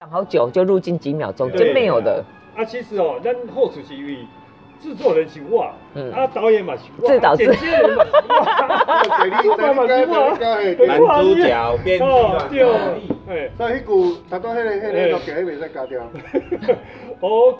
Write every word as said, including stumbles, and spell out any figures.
讲好久就入境几秒钟，真没有的。啊，其实哦，咱后续是因为制作人是我，嗯，啊导演嘛是我，制导制片人嘛是我，制作嘛是我，男主角编剧嘛对，哎，所以迄句，差不多迄个迄个落脚，迄袂使加掉。哦。